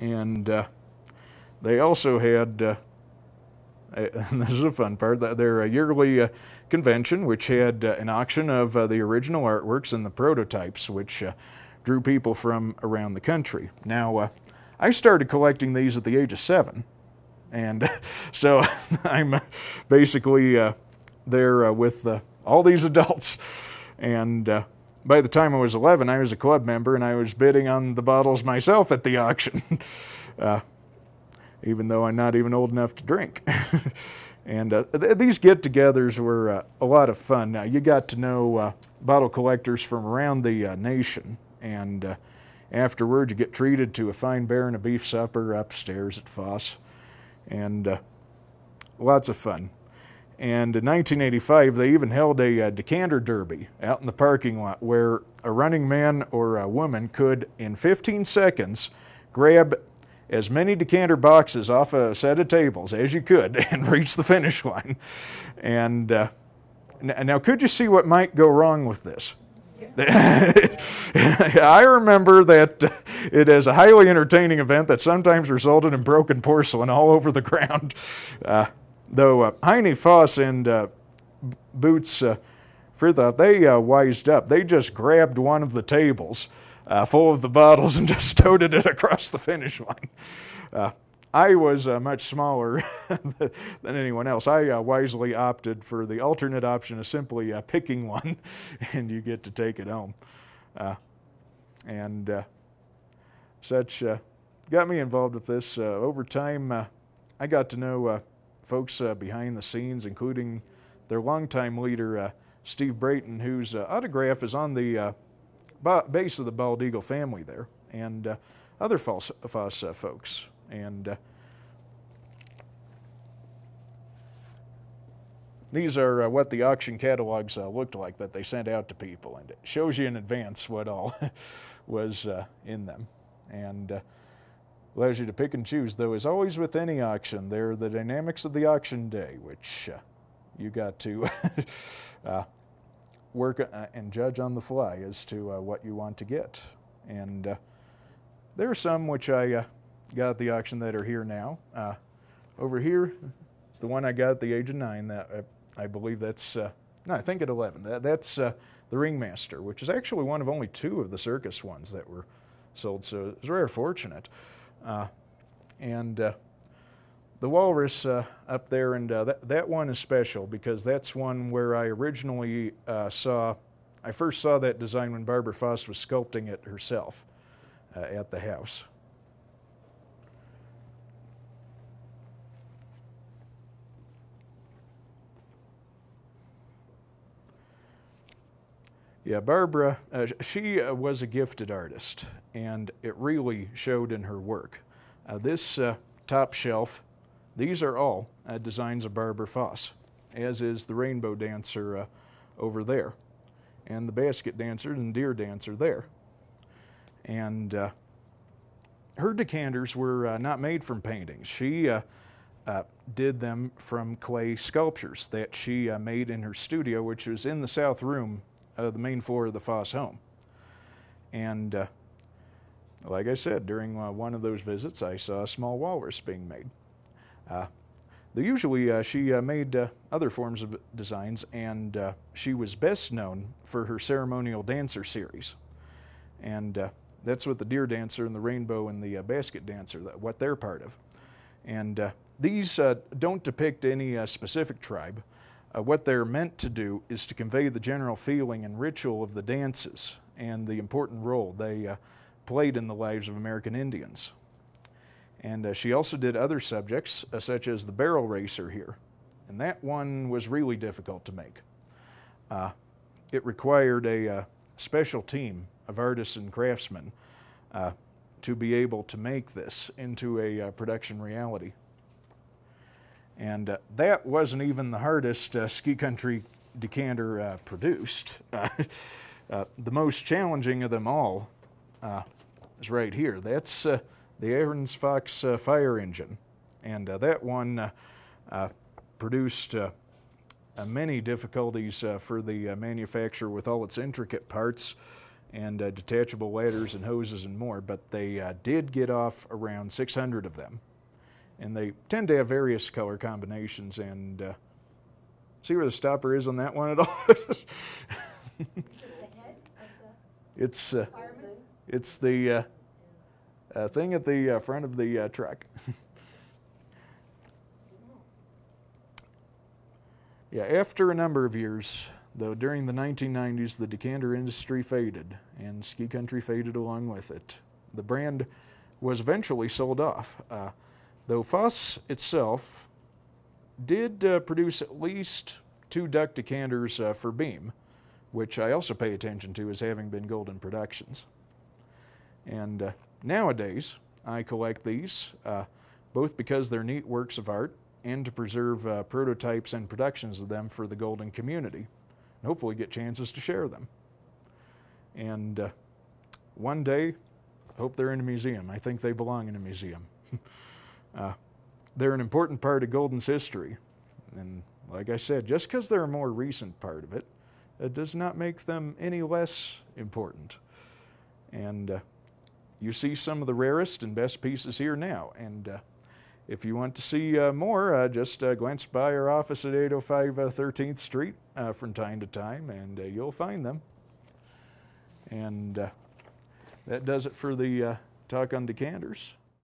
And they also had, and this is a fun part, their yearly convention, which had an auction of the original artworks and the prototypes, which drew people from around the country. Now, I started collecting these at the age of 7, and so I'm basically there with all these adults. And by the time I was 11, I was a club member, and I was bidding on the bottles myself at the auction, even though I'm not even old enough to drink. And these get-togethers were a lot of fun. Now, you got to know bottle collectors from around the nation, and afterward you get treated to a fine bear and a beef supper upstairs at Foss, and lots of fun. And in 1985, they even held a decanter derby out in the parking lot where a running man or a woman could, in 15 seconds, grab as many decanter boxes off a set of tables as you could and reach the finish line. And now, could you see what might go wrong with this? Yeah. I remember that it is a highly entertaining event that sometimes resulted in broken porcelain all over the ground. Though Heine Foss and Boots Frithoff, they wised up. They just grabbed one of the tables full of the bottles and just toted it across the finish line. I was much smaller than anyone else. I wisely opted for the alternate option of simply picking one, and you get to take it home. And such got me involved with this. Over time, I got to know folks behind the scenes, including their longtime leader, Steve Brayton, whose autograph is on the base of the Bald Eagle family there, and other Foss folks. And these are what the auction catalogs looked like that they sent out to people, and it shows you in advance what all was in them. And allows you to pick and choose, though, as always with any auction, there are the dynamics of the auction day, which you got to work and judge on the fly as to what you want to get. And there are some which I got at the auction that are here now. Over here is the one I got at the age of 9. That I believe that's, no, I think at 11. That's the Ringmaster, which is actually one of only 2 of the circus ones that were sold, so it was very fortunate. And the Walrus up there, and that one is special because that's one where I originally I first saw that design when Barbara Foss was sculpting it herself at the house. Yeah, Barbara, she was a gifted artist, and it really showed in her work. This top shelf, these are all designs of Barbara Foss, as is the Rainbow Dancer over there, and the Basket Dancer and Deer Dancer there. And her decanters were not made from paintings. She did them from clay sculptures that she made in her studio, which was in the south room, the main floor of the Foss home. And like I said, during one of those visits, I saw a small walrus being made. Usually she made other forms of designs, and she was best known for her ceremonial dancer series. And that's what the Deer Dancer and the Rainbow and the Basket Dancer, what they're part of. And these don't depict any specific tribe. What they're meant to do is to convey the general feeling and ritual of the dances and the important role they played in the lives of American Indians. And she also did other subjects, such as the barrel racer here. And that one was really difficult to make. It required a special team of artists and craftsmen to be able to make this into a production reality. And that wasn't even the hardest Ski Country decanter produced. The most challenging of them all is right here. That's the Ahrens-Fox fire engine. And that one produced many difficulties for the manufacturer with all its intricate parts and detachable ladders and hoses and more, but they did get off around 600 of them. And they tend to have various color combinations, and see where the stopper is on that one at all? Is it the head of the it's the thing at the front of the truck. Yeah, after a number of years, though, during the 1990s, the decanter industry faded, and Ski Country faded along with it. The brand was eventually sold off, though Foss itself did produce at least 2 duck decanters for Beam, which I also pay attention to as having been Golden Productions. And nowadays, I collect these, both because they're neat works of art and to preserve prototypes and productions of them for the Golden community, and hopefully get chances to share them. And one day, I hope they're in a museum. I think they belong in a museum. They're an important part of Golden's history, and like I said, just because they're a more recent part of it, it does not make them any less important. And you see some of the rarest and best pieces here now, and if you want to see more, just glance by our office at 805 13th Street from time to time, and you'll find them. And that does it for the talk on decanters.